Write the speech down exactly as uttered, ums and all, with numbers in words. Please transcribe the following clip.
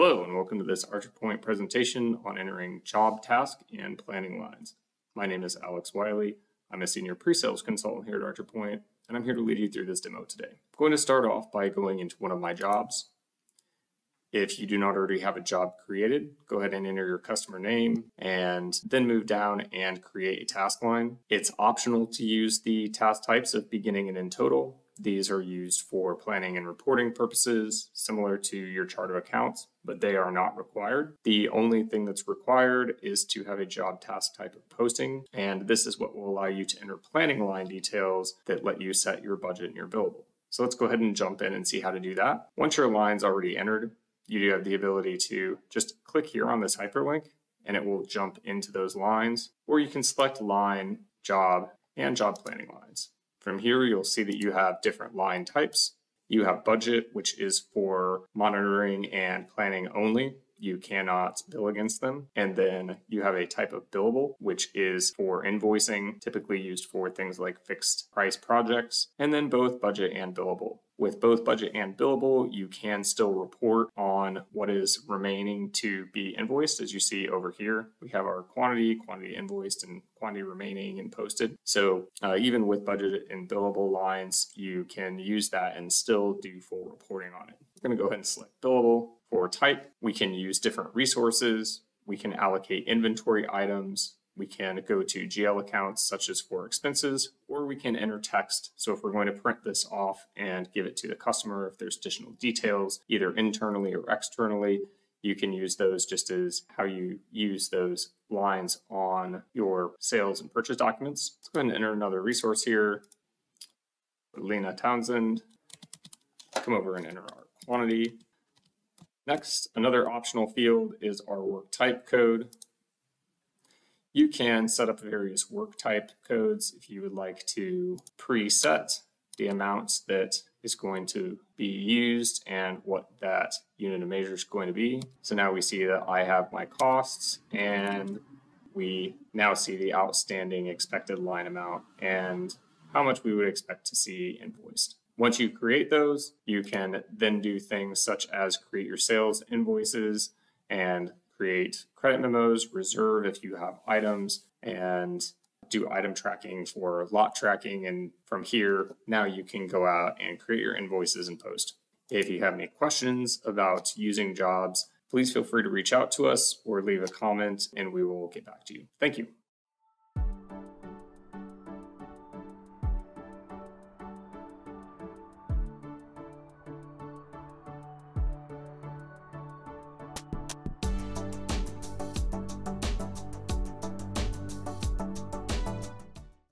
Hello and welcome to this ArcherPoint presentation on entering job, task, and planning lines. My name is Alex Wiley. I'm a senior pre-sales consultant here at ArcherPoint, and I'm here to lead you through this demo today. I'm going to start off by going into one of my jobs. If you do not already have a job created, go ahead and enter your customer name and then move down and create a task line. It's optional to use the task types of beginning and end total. These are used for planning and reporting purposes, similar to your chart of accounts, but they are not required. The only thing that's required is to have a job task type of posting, and this is what will allow you to enter planning line details that let you set your budget and your billable. So let's go ahead and jump in and see how to do that. Once your line's already entered, you do have the ability to just click here on this hyperlink, and it will jump into those lines, or you can select line, job, and job planning lines. From here, you'll see that you have different line types. You have budget, which is for monitoring and planning only. You cannot bill against them. And then you have a type of billable, which is for invoicing, typically used for things like fixed price projects, and then both budget and billable. With both budget and billable, you can still report on what is remaining to be invoiced. As you see over here, we have our quantity, quantity invoiced, and quantity remaining and posted. So uh, even with budget and billable lines, you can use that and still do full reporting on it. I'm going to go ahead and select billable. For type, we can use different resources. We can allocate inventory items. We can go to G L accounts such as for expenses, or we can enter text. So if we're going to print this off and give it to the customer, if there's additional details, either internally or externally, you can use those just as how you use those lines on your sales and purchase documents. Let's go ahead and enter another resource here. Lena Townsend, come over and enter our quantity. Next, another optional field is our work type code. You can set up various work type codes if you would like to preset the amount that is going to be used and what that unit of measure is going to be. So now we see that I have my costs, and we now see the outstanding expected line amount and how much we would expect to see invoiced. Once you create those, you can then do things such as create your sales invoices and create credit memos, reserve if you have items, and do item tracking for lot tracking. And from here, now you can go out and create your invoices and post. If you have any questions about using jobs, please feel free to reach out to us or leave a comment and we will get back to you. Thank you.